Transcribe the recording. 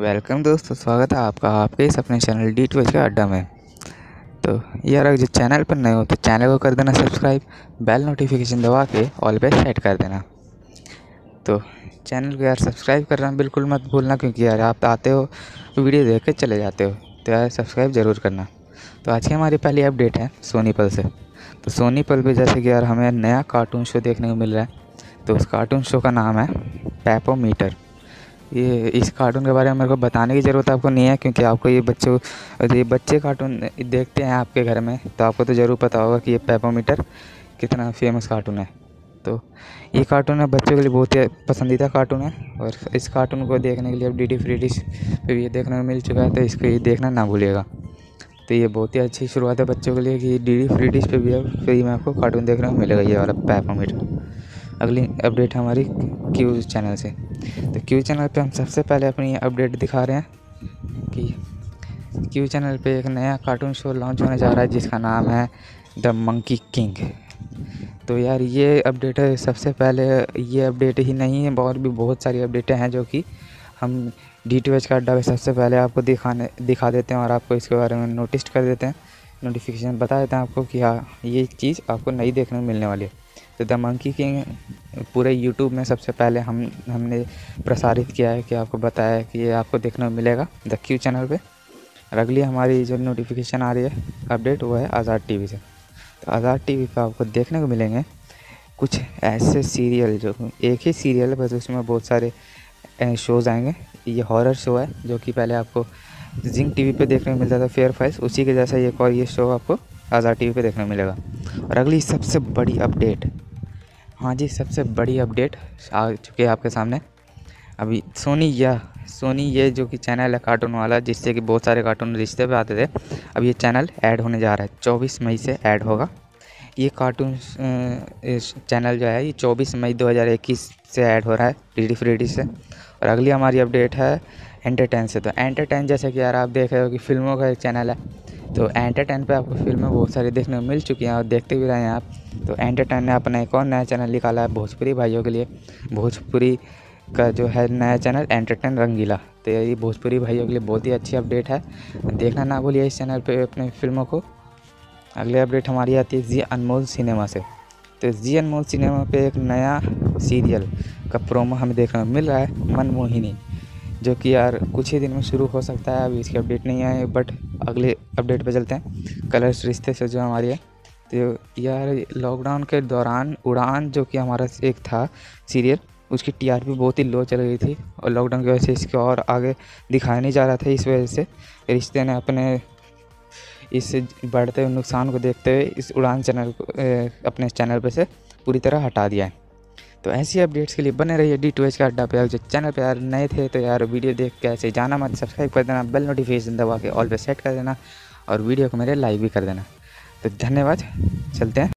Welcome दोस्तों, स्वागत है आपका आपके इस अपने चैनल DTH का अड्डा में। तो यार अगर जो चैनल पर नए हो तो चैनल को कर देना सब्सक्राइब, बेल नोटिफिकेशन दबा के ऑल पे सेट कर देना। तो चैनल को यार सब्सक्राइब करना बिल्कुल मत भूलना, क्योंकि यार आप आते हो वीडियो देख के चले जाते हो, तो यार सब्सक्राइब ज़रूर करना। तो आज की हमारी पहली अपडेट है सोनी पल से। तो सोनी पल पर जैसे कि यार हमें नया कार्टून शो देखने को मिल रहा है, तो उस कार्टून शो का नाम है पेपो मीटर। ये इस कार्टून के बारे में मेरे को बताने की ज़रूरत आपको नहीं है, क्योंकि आपको ये बच्चे कार्टून देखते हैं आपके घर में, तो आपको तो ज़रूर पता होगा कि ये पेपा मीटर कितना फेमस कार्टून है। तो ये कार्टून है बच्चों के लिए बहुत ही पसंदीदा कार्टून है, और इस कार्टून को देखने के लिए अब DD फ्री डिश पर ये देखने को मिल चुका है, तो इसको ये देखना ना भूलिएगा। तो ये बहुत ही अच्छी शुरुआत है बच्चों के लिए कि DD फ्री डिश पर भी अब फ्री में आपको कार्टून देखने को मिलेगा, ये वाला पेपा मीटर। अगली अपडेट हमारी Q चैनल से। तो Q चैनल पे हम सबसे पहले अपनी अपडेट दिखा रहे हैं कि Q चैनल पे एक नया कार्टून शो लॉन्च होने जा रहा है, जिसका नाम है द मंकी किंग। तो यार ये अपडेट है, सबसे पहले ये अपडेट ही नहीं है, और भी बहुत सारी अपडेटें हैं जो कि हम DTH का अड्डा पे सबसे पहले आपको दिखा देते हैं, और आपको इसके बारे में नोटिस कर देते हैं, नोटिफिकेशन बता देते हैं आपको कि हाँ ये चीज़ आपको नई देखने को मिलने वाली है। तो द मंकी किंग पूरे YouTube में सबसे पहले हमने प्रसारित किया है, कि आपको बताया है कि ये आपको देखने को मिलेगा द Q चैनल पे। और अगली हमारी जो नोटिफिकेशन आ रही है अपडेट, वो है आज़ाद TV से। तो आज़ाद TV पे आपको देखने को मिलेंगे कुछ ऐसे सीरियल, जो एक ही सीरियल है बस उसमें बहुत सारे शोज़ आएंगे। ये हॉरर शो है जो कि पहले आपको जिंग TV पे देखने को मिलता था, फेयरफाइज, उसी के जैसा एक और ये शो आपको आज़ाद TV पे देखने को मिलेगा। और अगली सबसे बड़ी अपडेट, हाँ जी सबसे बड़ी अपडेट आ चुकी है आपके सामने अभी, सोनी ये जो कि चैनल है कार्टून वाला, जिससे कि बहुत सारे कार्टून रिश्ते पे आते थे, अब ये चैनल ऐड होने जा रहा है। 24 मई से ऐड होगा ये कार्टून चैनल, जो है ये 24 मई 2021 से ऐड हो रहा है DD फ्री डिश से। और अगली हमारी अपडेट है एंटरटेन से। तो एंटरटेन जैसे कि यार आप देख रहे हो कि फ़िल्मों का एक चैनल है, तो एंटरटेन पे आपको फिल्में बहुत सारी देखने को मिल चुकी हैं और देखते भी रहे हैं आप। तो एंटरटेन ने अपना एक और नया चैनल निकाला है भोजपुरी भाइयों के लिए। भोजपुरी का जो है नया चैनल एंटरटेन रंगीला, तो ये भोजपुरी भाइयों के लिए बहुत ही अच्छी अपडेट है, देखना ना भूलिए इस चैनल पे अपने फिल्मों को। अगली अपडेट हमारी आती है जी अनमोल सिनेमा से। तो जी अनमोल सिनेमा पर एक नया सीरियल का प्रोमो हमें देखने को मिल रहा है, मन मोहिनी, जो कि यार कुछ ही दिन में शुरू हो सकता है, अभी इसकी अपडेट नहीं आई। बट अगले अपडेट पे चलते हैं कलर्स रिश्ते से जो हमारी है। तो यार लॉकडाउन के दौरान उड़ान जो कि हमारा एक था सीरियल, उसकी TRP बहुत ही लो चल गई थी, और लॉकडाउन की वजह से इसके और आगे दिखाया नहीं जा रहा था। इस वजह से रिश्ते ने अपने इस बढ़ते हुए नुकसान को देखते हुए इस उड़ान चैनल को अपने चैनल पर से पूरी तरह हटा दिया है। तो ऐसी अपडेट्स के लिए बने रहिए DTH का अड्डा पे। जो चैनल पे यार नए थे तो यार वीडियो देख के ऐसे जाना मत, सब्सक्राइब कर देना, बेल नोटिफिकेशन दबा के ऑल पे सेट कर देना, और वीडियो को मेरे लाइक भी कर देना। तो धन्यवाद, चलते हैं।